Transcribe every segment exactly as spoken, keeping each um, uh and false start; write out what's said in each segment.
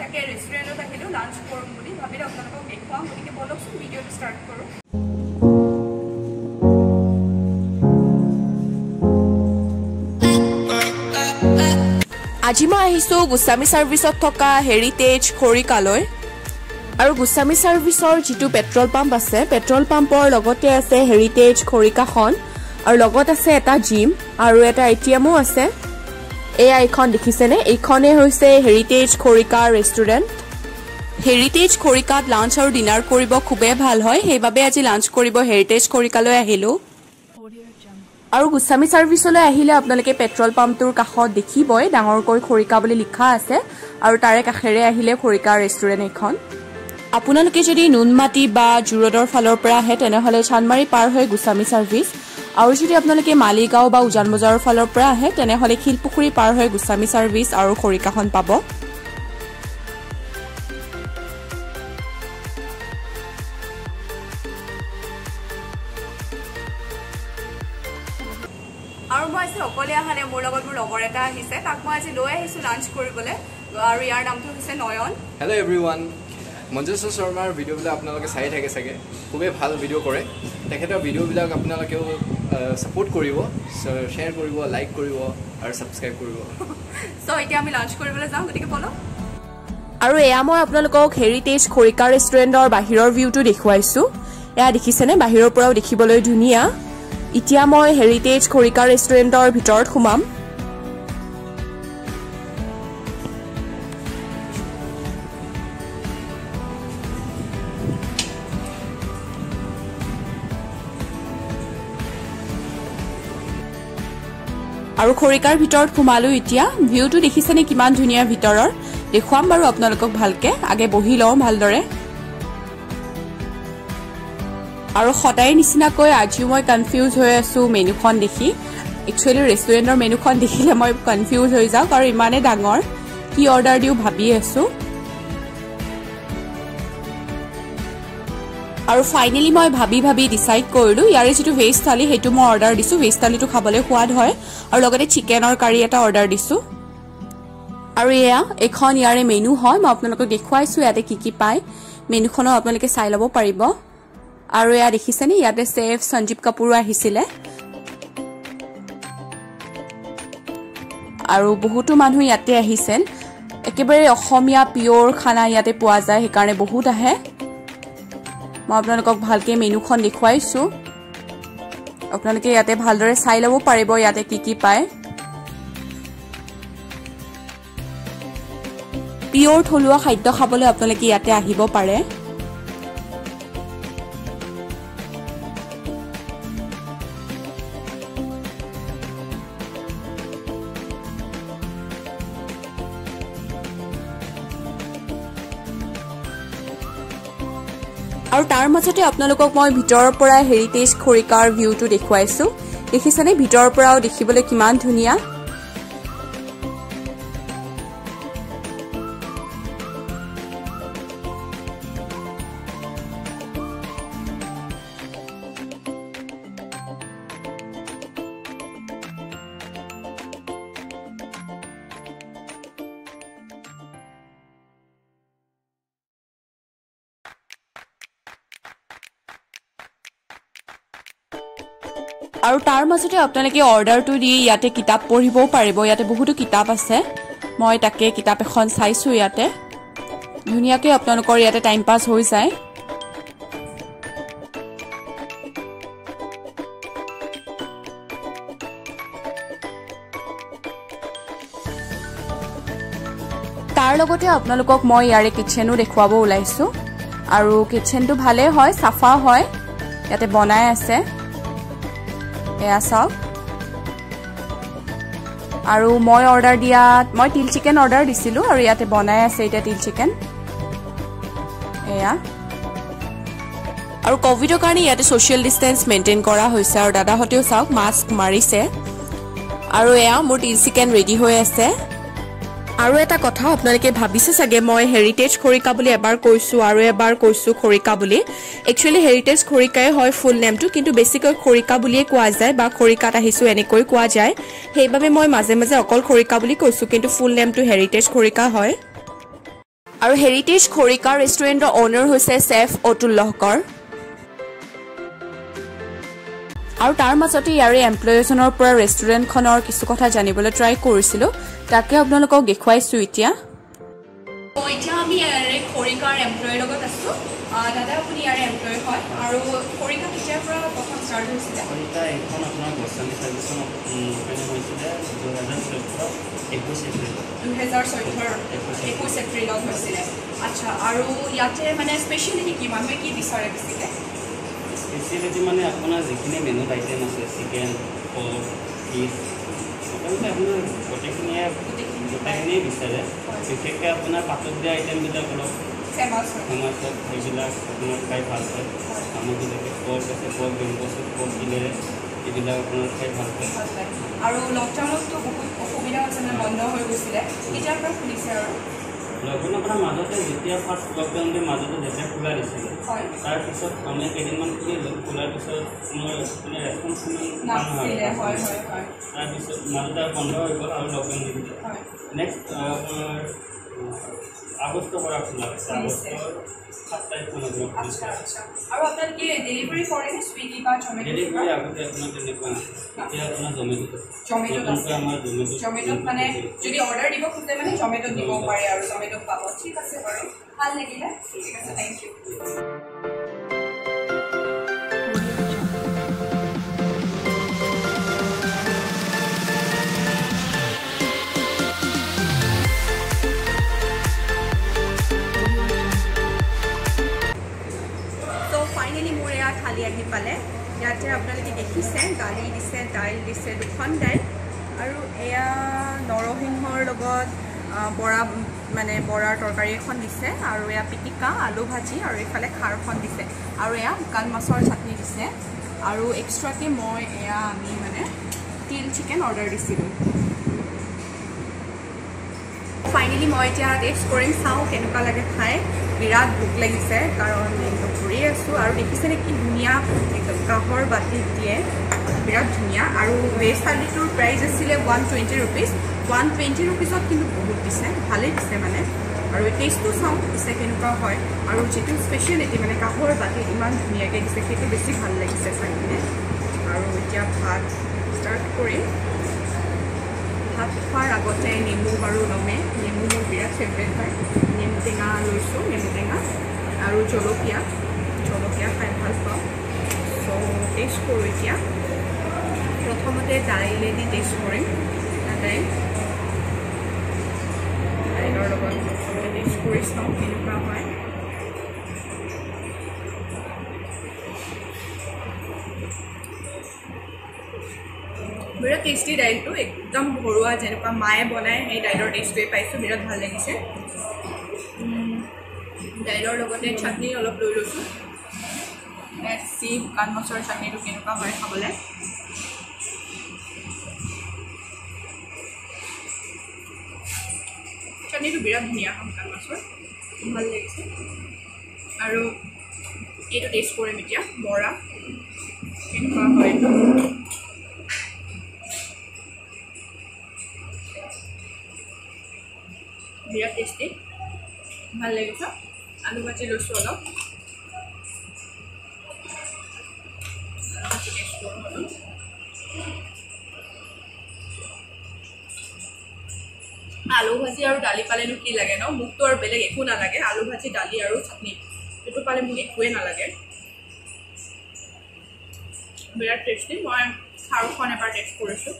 तक restaurant आखिल launch करूँ भाई अपने देखा गति के बोलकसो भिडिओ स्टार्ट करूँ। आज मैं आहिसो गोस्वामी सार्विसत थका हेरिटेज खरिकालय और गोस्वामी सार्विसर जी पेट्रोल पाम्प आसे पेट्रोल पाम्पर लगते आसे हेरिटेज खरिकाखन और लगत आसे एटा जिम और एटा एटीएमओ आसे। एया एखन देखिसेने एखने होइसे हेरिटेज खरिका रेस्टुरेंट। हेरिटेज खरिकात लांच और डिनार करिब खुबे भाल हय हेबाबे आज लांच करिब हेरिटेज खरिकालय आहिलो। और गोस्वामी सार्विसले आहिले आपनालोके पेट्रोल पाम्पटोर काखत देखिबय डांगरকৈ खरिका बुली लिखा आसे और तारे काखेरे आहिले खरिका रेस्टुरेंट एखन। आपनालोके जदि नुनमाटी बा जुरडर फालर परा आहे तेने हले चांदमारी पार होय गोस्वामी सार्विस और जदि आपनालोके मालिगांव बा उजान बजार फालर परा आहे तेने हले खिलपुखुरी पार होय गोस्वामी सार्विस और खरिकाखन पाबो। और मैं आज अकले अहरा ना मोर लगत मोर लगोर एटा आहिसे ताक मैं आज लय आहिसु लांच करिबले और यार नामটো होइसे नयन। हेलो एवरीवन, मंजुष शर्मार भिडिओ बिला आपन लगे साइ थाके सके खुबे ভাল भिडिओ करे तखेटा भिडिओ बिला आपन लगे सपोर्ट करिवो, शेयर करिवो, लाइक करिवो और सब्सक्राइब करिवो। सो इते आमी लांच करिबले जाऊ गटिके बोलो। और एया মই आपन लोকক हेरिटेज खरिका रेस्टुरेंटर बाहिरर भिउটো देखुवाइसु। एया देखिसेने बाहिरर पराउ देखिबलै धुनिया। इतिया मैं हेरिटेज खरिका रेस्टुरेंटर भितर सोमाम। और खरिकार भितर सोमालो। इतिया भिउटो देखिसेने किमान धुनिया भितरर देखुवाम बारु आपनालोকক भालके आगे बहि लओ भालदरे। और सदाय निचिनाको आज मैं कन्फ्यूज हो आसो मेनुखन देखि। एक्चुअली रेस्टुरेंटर मेनुखन देखिले मैं कन्फ्यूज हो जाऊँ और इमाने डांगर कि अर्डर दिउ भाबी आसो। और फाइनली मैं भाबी भाबी डिसाइड करिलु यारे जितु वेज थाली हेतु मैं अर्डर दिसु। वेज थाली तो खाबले स्वाद हय और लगते चिकेनर कारी एटा अर्डर दिसु। और एया एखन यारे मेनु हय मैं आपनालोक देखुवाइसु याते कि कि पाय मेनुखन आपनालोके साइ लबो पारिबो। और या देखिसेने याते शेफ संजीव कपूर आहिसिले और बहुतो मानुह याते आहिसेन। एकेबारे असमिया पियोर खाना याते पोआ जाय हेकारणे बहुत आहे। मैं आपनालोকক भालके मेनुखन देखुवाइसु। आपनालोके याते भालदरे चाइ लबो पारिबो याते कि कि पाय। पियोर थलुआ खाद्य खाबले आपनालोके याते आहिबो पारे। और तार मजते आपनालोকক मैं भितरर परा हेरिटेज खरिकार भिउटो देखुवाइसु। देखिसेने भितरर पराओ देखिबले किमान धुनिया। और तार मजते आपनालोके अर्डर तो दी याते किताब पढ़िबो पारिबो। याते बहुतो किताब आसे मैं ताके किताब एखन चाइसु। याते धुनियाके आपनालोकर याते टाइम पास हो जाए। तार लगते आपनालोকক मैं यारे किचेनो देखुवाबो ओलाइसु। और किचेनटो भाले हय साफा हय याते बनाय आसे। और मैं अर्डर दिया मैं तिल चिकेन अर्डर दिसिलु और इते बनाय आसे इते तिल चिकेन। एया और कोविडर कारणे इते सोशल डिस्टेंस मेनटेन करा होइसे और दादा हतेओ साउक मास्क मारिसे। और एया मोर तिल चिकेन रेडी होय आसे। और एटा कथा आपनालोके भाबिसे सगे मैं हेरिटेज खरिका बुली एबार कइसु और एबार कइसु खरिका बुली। एक्चुअली हेरिटेज खरिकाय हय फुल नेमटु किन्तु बेसिकली खरिका बुलिए कोआ जाय बा खरिकात आहिसु एनेकै कोआ जाय। हेबाबे मैं माजे माजे अकल खरिका बुली कइसु किन्तु फुल नेमटु हेरिटेज खरिका हय। और हेरिटेज खोरिका रेस्टुरेंट ओनर हुसे शेफ अतुल लहकर और तार माजते यारे एमप्लॉयजनर पर रेस्टुरेंट खनर किछु कथा जानिबोले ट्राई करिसिलो ताके आपनालोকক देखाइछु इतिया ओ इतिया आमी यारे खोरिकार एमप्लॉय লগত आछु दादा আপুনি यारे एमप्लॉय হয় আৰু खोरिका কিটা পৰা প্ৰথম স্টার্ট হৈছিল এটা এখন আপোনাৰ বৰ্ষানি সার্ভিসন ওপেন হৈছিল দুই হাজাৰ চৈধ্য হৈছিল আচ্ছা আৰু ইয়াতে মানে স্পেশালিটি কি মানুহে কি বিচাৰে দিছিলে स्पेशलिटी माने अपना जिखने मेनू आइटेम आछे चिकेन पोर्क फिश सबसे अपना गोटेखिनिया गोटेखिनिया विचारे विशेषके अपना पातल दिया आइटेम बिला अलग फेमस फेमस बिला अपना खाई ভাল হয় আমি যেটাকে পোর্ক আছে পোর্ক বেম্বসুপ পোর্ক দিলে এবিলা আপনার খাই ভাল হয় আর লকডাউনত তো বহুত অসুবিধা আছে না বন্ধ হয়ে গিয়েছিল এটা আপনারা খুলিছে আর लॉकडाउन अपना माजते जितिया फास्ट लॉकडाउन में माजते जैसे खुला रही तार पिछत हमने केदिनमान खुले खुला पिछत मोर अपने रेस्पॉन्स मान हाल हाल तार पिछत माजते बंद हो गल और लॉकडाउन में नेक्स्ट अगस्त पर खुला अगस्त सत्ताईस को अच्छा अच्छा और अपन की डिलीवरी फॉरेन स्विगी का जोमेटो डिलीवरी आगे अपना करने का ये अपना जोमेटो जोमेटो से हमारा जोमेटो जोमेटो माने यदि ऑर्डर দিব খুঁজে মানে জোমেটো দিব পারে আর জোমেটো পাবো ঠিক আছে বাৰু ভাল লাগিলে ঠিক আছে थैंक यू तो फाइनली मोर या खाली आহি পালে ইয়াতে আপোনালোকে দেখিছে দালি দিছে দাইল দিছে দুখন দাইল और एया नरसिंहर लगत बड़ा माने बड़ार तरकारी एखन दिसे और एया पिटिका आलू भाजी और इफाले खारखन दिसे और एया कान माछर चटनी दिसे और एक्स्ट्रा के मैं एया आमी माने तिल चिकेन ऑर्डर दिसिलु फाइनली मैं एटा टेस्ट करिम साउ केनुका लागे खाय बिराट भूख लागिसे कारण एकदम घुरी आसु और देखिसेने कि धुनिया एकदम काहर बाटी दिए बिराट धुनिया और वेज थालीटोर प्राइस आছিলে one twenty rupees one twenty rupees किन्तु बहुत दिसे भाले दिसे माने और टेस्टो साउ दिसे केनुका হয় और যেটো স্পেশালিটি মানে কাহৰ বাটি ইমান ধুনিয়াকে দিছে সেইটো বেছি ভাল লাগিছে চাইনে আৰু এতিয়া ভাত স্টার্ট কৰি ভাত খোৱাৰ আগতে নেমু আৰু লমে নেমু মোৰ বিৰাট ফেভৰেট হয় নেমু টেঙা লৈছো নেমু টেঙা আৰু জলকীয়া জলকীয়া খাই ভাল পাওঁ সো টেষ্ট কৰো এতিয়া प्रथमते दाइलेदी टेस्ट करें दाइल दाइलर टेस्ट कर चाँ केनेकुवा हय बिराट टेस्टी दाइल तो एकदम भरुआ जेनेकुवा माए बनाए दाइलर टेस्टे पाइछो बिराट भाल लागिछे दाइलर लगते चटनी अलप लई लैछो एसी कान माछर चटनी तो केनेकुवा हय खाबोले चटनी तो बिराट धुनिया हम कान माछर भाल लगिसे और ये टेस्ट करें इतना बड़ा बिराट टेस्टी भाल लगे आलू भाजी लैसो अलग टेस्ट कर आलू भाजी और दाली पाले कि लगे न मुख तो बेलेग एक नालागे आलू भाजी दाली और चटनी ये पाले मुझे एक नालागे बिराट टेस्टी मैं खारुखन एबार टेस्ट कर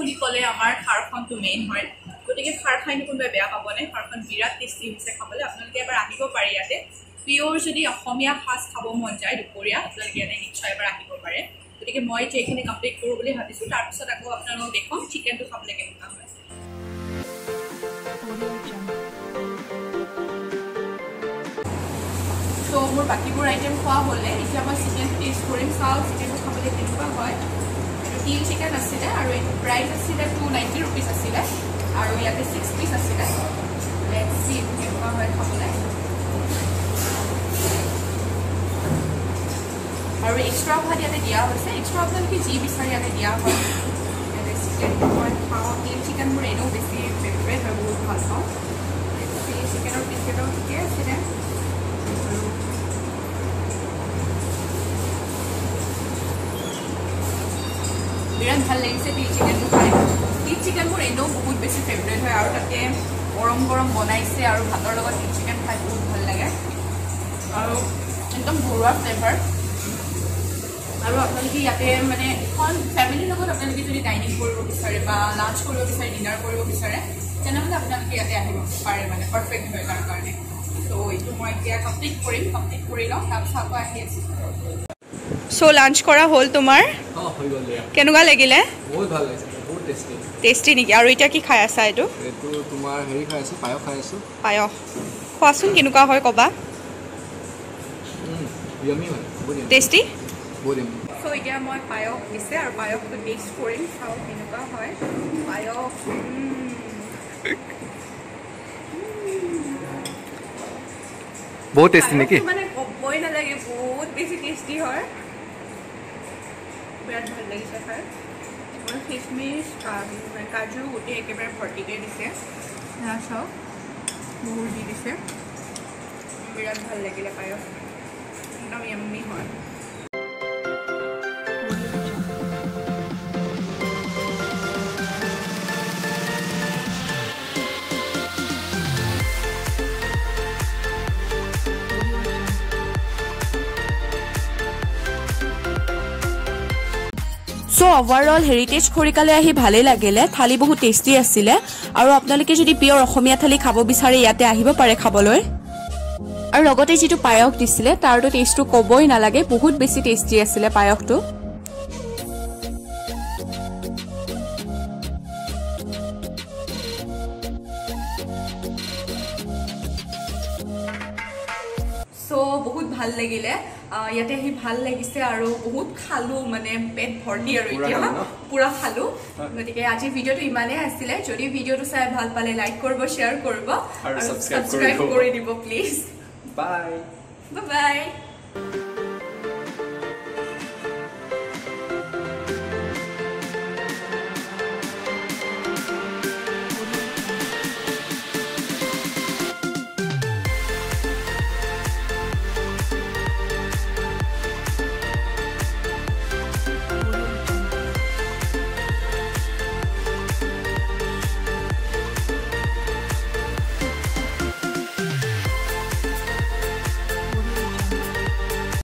বুলি কলে আমার খারখন তো মেইন হয় গতিকে খার খাই কোনবা বেয়া পাবনে খারখন বিরাট টেস্টি হইছে খাবলে আপনাদের এবার আহিব পারে ইয়াতে পিওর যদি অসমীয়া ফাস্ট খাবো মন যায় দুপরিয়া আপনাদের এনে নিশ্চয় এবার আহিব পারে গতিকে মই যে এখানে কমপ্লিট কৰো বলি ভাবিছো তাৰ পিছত আকৌ আপোনালোক দেখো চিকেন তো খাবলে কেনেকুৱা হয় তো মোৰ বাকিবোৰ আইটেম খোৱা হলে এতিয়া মই চিকেন টেস্ট কৰিম চাও চিকেন খাবলে কেনেকুৱা হয় तीन चिकेन आছিলে আৰু এই প্ৰাইস আছিলে টু নাইণ্টি ৰুপিস আছিলে আৰু ইয়াতে ছিক্স পিস আছিলে লেটস সি কি হয় খাবলৈ और एक्स्ट्रा भात ये दिया एक्स्ट्रा भात जी विचार ये दिया चिकेन मैं खाँव ग्रिल चिकेन मोर एने बेस फेवरेट है बहुत भल पाँव चिकेन पिस्केट ठिके विराट भल लगे तिल चिकेन खाई तिल चिकेन मोर एने बहुत बेसि फेवरेट है और तक गरम गरम बनाई और भातर तिल चिकेन खाई बहुत भल लगे और एकदम घरुआ फ्लेवर और अपने इतने मैं एन फैमिलिर अपने जो डाइनिंग विचार लांच विचार डिनार विचार अपने इतने पे मैं परफेक्ट है तार कारण तो यू मैं इतना कमप्लीट कर कमप्लीट कर लो तक सो लांच हल तुम के लगिले टेस्टी निकी और इतना कि खाई आसा यू पाय खुआसुन के कबा टेस्टी सो इतना मैं पायस दिशे और पायस तो मिक्स कर चाओ है पायस बहुत टेस्टी निकी मैं कब नागे बहुत बेसि टेस्टी है विराट भल लगे खाई और किशमिश काजू गोटे एक बारे भर्ती चाओ बहुत दी दिशे विराट भल लगे पायस एकदम यम्मी है सो ओवरऑल हेरिटेज खरिकाले आही भाले लागिले थाली बहुत टेस्टी आছিলে और आपनालोके जदि प्योर असमिया थाली खाबो बिचारे याते आहिबो पारे खाबोलै और लगते जितु पायक दिছিলে तारतो टेस्टो कबई नालागे बहुत बेसी टेस्टी आছিলে पायकतो सो बहुत ভাল লাগিলে ইয়াতে আহি ভাল লাগিছে আৰু বহুত খালো মানে পেট ভৰ্তি আৰু এতিয়া পুৰা খালো গতিকে আজি ভিডিওটো ইমানে আছিল যদি ভিডিওটো চাই ভাল পালে লাইক কৰিব শেয়ার কৰিব আৰু সাবস্ক্রাইব কৰি দিব প্লিজ বাই বাই।